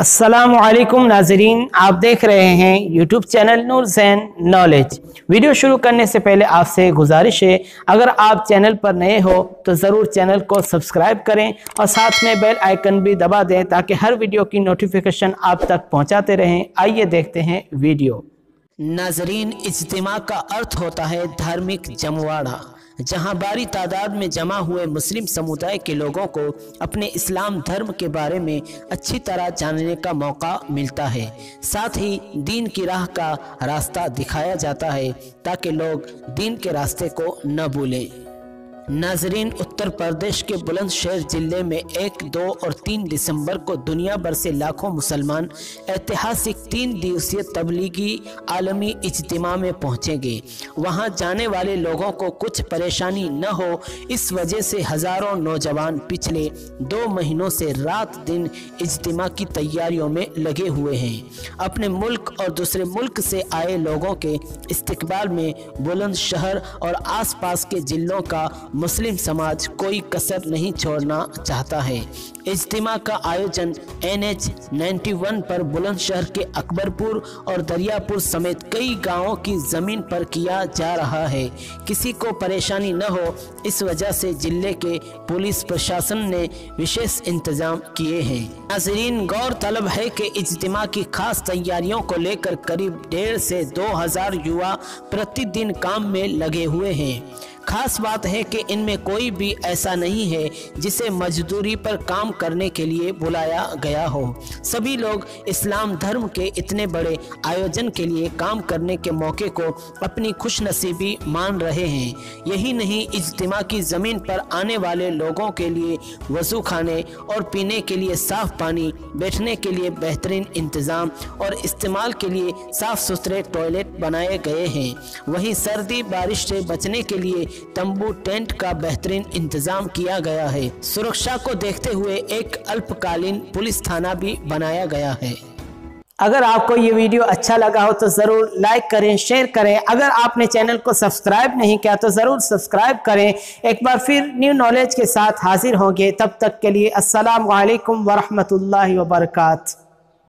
अस्सलाम वालेकुम नाजरीन, आप देख रहे हैं YouTube channel Noorzain knowledge. Video शुरू करने से पहले आपसे गुजारिश है, अगर आप चैनल पर नए हो तो ज़रूर चैनल को सब्सक्राइब करें और साथ में बेल आइकन भी दबा दें ताकि हर वीडियो की नोटिफिकेशन आप तक पहुंचाते रहें। आइए देखते हैं वीडियो। नाजरीन, इज्तिमा का अर्थ होता है धार्मिक जमवाड़ा, जहां भारी तादाद में जमा हुए मुस्लिम समुदाय के लोगों को अपने इस्लाम धर्म के बारे में अच्छी तरह जानने का मौका मिलता है। साथ ही दीन की राह का रास्ता दिखाया जाता है ताकि लोग दीन के रास्ते को न भूलें। नाजरीन, उत्तर प्रदेश के बुलंदशहर जिले में 1, 2 और 3 दिसंबर को दुनिया भर से लाखों मुसलमान ऐतिहासिक 3 दिवसीय तबलीगी आलमी इज्तिमा में पहुंचेंगे। वहां जाने वाले लोगों को कुछ परेशानी न हो, इस वजह से हज़ारों नौजवान पिछले 2 महीनों से रात दिन इज्तिमा की तैयारियों में लगे हुए हैं। अपने मुल्क और दूसरे मुल्क से आए लोगों के इस्तकबाल में बुलंदशहर और आस पास के जिलों का मुस्लिम समाज कोई कसर नहीं छोड़ना चाहता है। इज्तिमा का आयोजन एनएच 91 पर बुलंदशहर के अकबरपुर और दरियापुर समेत कई गांवों की ज़मीन पर किया जा रहा है। किसी को परेशानी न हो, इस वजह से जिले के पुलिस प्रशासन ने विशेष इंतजाम किए हैं। नाजरीन, गौरतलब है कि इज्तिमा की खास तैयारियों को लेकर करीब 1,500 से 2,000 युवा प्रतिदिन काम में लगे हुए हैं। खास बात है कि इनमें कोई भी ऐसा नहीं है जिसे मजदूरी पर काम करने के लिए बुलाया गया हो। सभी लोग इस्लाम धर्म के इतने बड़े आयोजन के लिए काम करने के मौके को अपनी खुशनसीबी मान रहे हैं। यही नहीं, इज्तिमा की ज़मीन पर आने वाले लोगों के लिए वजू खाने और पीने के लिए साफ़ पानी, बैठने के लिए बेहतरीन इंतज़ाम और इस्तेमाल के लिए साफ़ सुथरे टॉयलेट बनाए गए हैं। वहीं सर्दी बारिश से बचने के लिए तंबू टेंट का बेहतरीन इंतजाम किया गया है। सुरक्षा को देखते हुए एक अल्पकालीन पुलिस थाना भी बनाया गया है। अगर आपको ये वीडियो अच्छा लगा हो तो ज़रूर लाइक करें, शेयर करें। अगर आपने चैनल को सब्सक्राइब नहीं किया तो ज़रूर सब्सक्राइब करें। एक बार फिर न्यू नॉलेज के साथ हाजिर होंगे, तब तक के लिए अस्सलाम वालेकुम वरहमतुल्लाहि वबरकात।